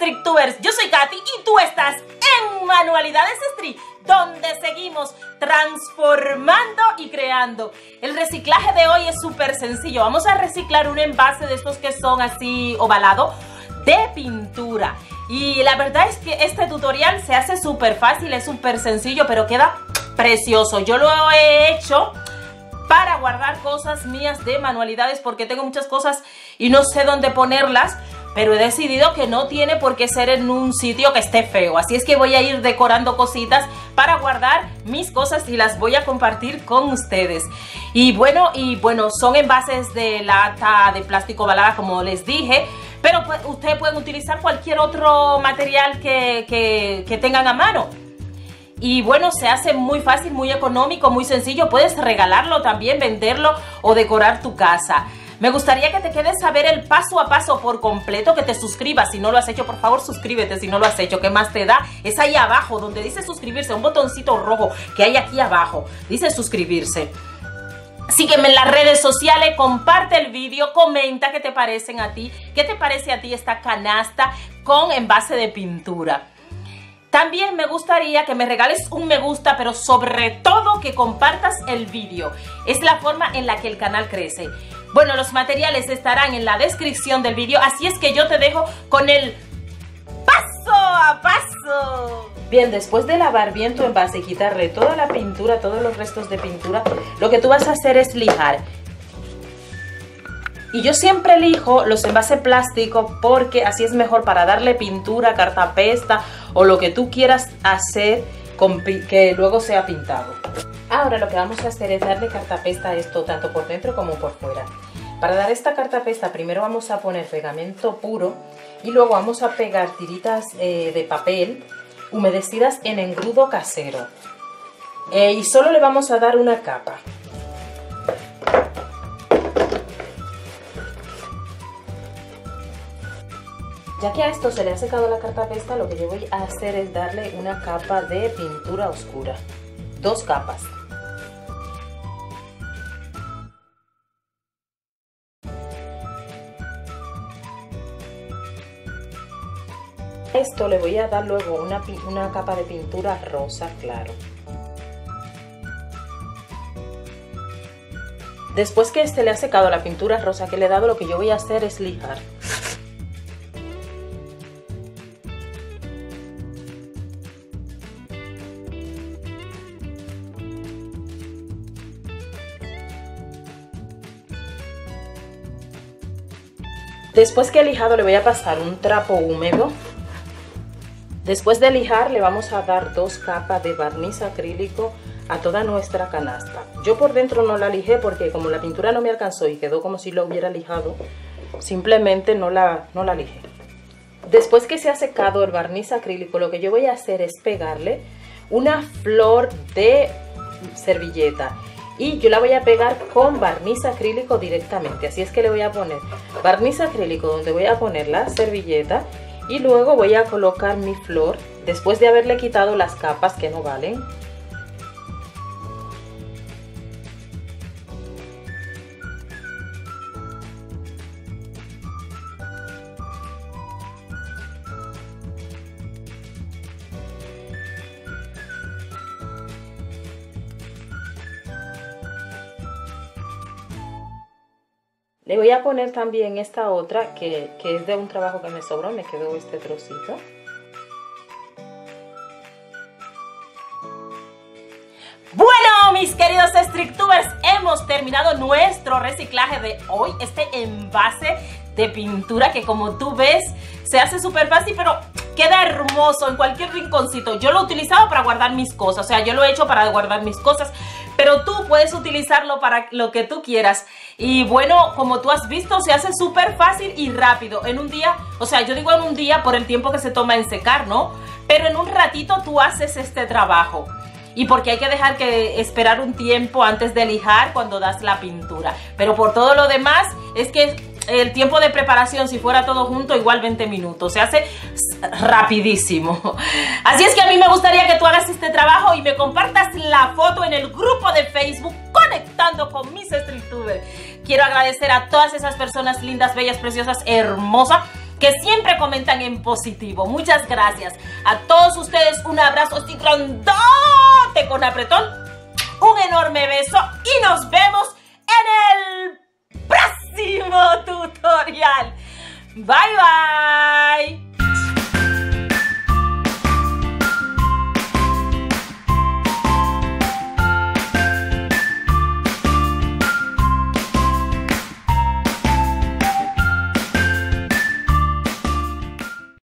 StreetTubers, yo soy Kathy y tú estás en Manualidades Street, donde seguimos transformando y creando. El reciclaje de hoy es súper sencillo. Vamos a reciclar un envase de estos que son así ovalado de pintura. Y la verdad es que este tutorial se hace súper fácil, es súper sencillo, pero queda precioso. Yo lo he hecho para guardar cosas mías de manualidades porque tengo muchas cosas y no sé dónde ponerlas. Pero he decidido que no tiene por qué ser en un sitio que esté feo. Así es que voy a ir decorando cositas para guardar mis cosas y las voy a compartir con ustedes. Y bueno, son envases de lata de plástico ovalada, como les dije. Pero ustedes pueden utilizar cualquier otro material que tengan a mano. Y bueno, se hace muy fácil, muy económico, muy sencillo. Puedes regalarlo también, venderlo o decorar tu casa. Me gustaría que te quedes a ver el paso a paso por completo, que te suscribas. Si no lo has hecho, por favor, suscríbete. Si no lo has hecho, ¿qué más te da? Es ahí abajo, donde dice suscribirse, un botoncito rojo que hay aquí abajo. Dice suscribirse. Sígueme en las redes sociales, comparte el vídeo, comenta qué te parecen a ti. ¿Qué te parece a ti esta canasta con envase de pintura? También me gustaría que me regales un me gusta, pero sobre todo que compartas el vídeo. Es la forma en la que el canal crece. Bueno, los materiales estarán en la descripción del vídeo, así es que yo te dejo con el paso a paso. Bien, después de lavar bien tu envase y quitarle toda la pintura, todos los restos de pintura, lo que tú vas a hacer es lijar. Y yo siempre lijo los envases plásticos porque así es mejor para darle pintura, cartapesta o lo que tú quieras hacer que luego sea pintado. Ahora lo que vamos a hacer es darle cartapesta a esto tanto por dentro como por fuera. Para dar esta cartapesta primero vamos a poner pegamento puro y luego vamos a pegar tiritas de papel humedecidas en engrudo casero. Y solo le vamos a dar una capa. Ya que a esto se le ha secado la cartapesta, lo que yo voy a hacer es darle una capa de pintura oscura. Dos capas. A esto le voy a dar luego una capa de pintura rosa claro. Después que este le ha secado la pintura rosa que le he dado, lo que yo voy a hacer es lijar. Después que he lijado le voy a pasar un trapo húmedo. Después de lijar le vamos a dar dos capas de barniz acrílico a toda nuestra canasta. Yo por dentro no la lijé porque como la pintura no me alcanzó y quedó como si lo hubiera lijado, simplemente no la lijé. Después que se ha secado el barniz acrílico, lo que yo voy a hacer es pegarle una flor de servilleta. Y yo la voy a pegar con barniz acrílico directamente. Así es que le voy a poner barniz acrílico donde voy a poner la servilleta. Y luego voy a colocar mi flor después de haberle quitado las capas que no valen. Le voy a poner también esta otra que es de un trabajo que me sobró, me quedó este trocito. Bueno, mis queridos StreetTubers, hemos terminado nuestro reciclaje de hoy. Este envase de pintura que como tú ves se hace súper fácil, pero queda hermoso en cualquier rinconcito. Yo lo he utilizado para guardar mis cosas, o sea, yo lo he hecho para guardar mis cosas. Pero tú puedes utilizarlo para lo que tú quieras. Y bueno, como tú has visto, se hace súper fácil y rápido. En un día, o sea, yo digo en un día por el tiempo que se toma en secar, ¿no? Pero en un ratito tú haces este trabajo. Y porque hay que dejar que esperar un tiempo antes de lijar cuando das la pintura. Pero por todo lo demás, es que el tiempo de preparación, si fuera todo junto, igual 20 minutos. Se hace rapidísimo. Así es que a mí me gustaría que tú hagas este trabajo y me compartas la foto en el grupo de Facebook Conectando con mis StreetTubers. Quiero agradecer a todas esas personas lindas, bellas, preciosas, hermosas que siempre comentan en positivo. Muchas gracias a todos ustedes. Un abrazo así grandote con apretón, un enorme beso y nos vemos en el próximo tutorial. Bye, bye.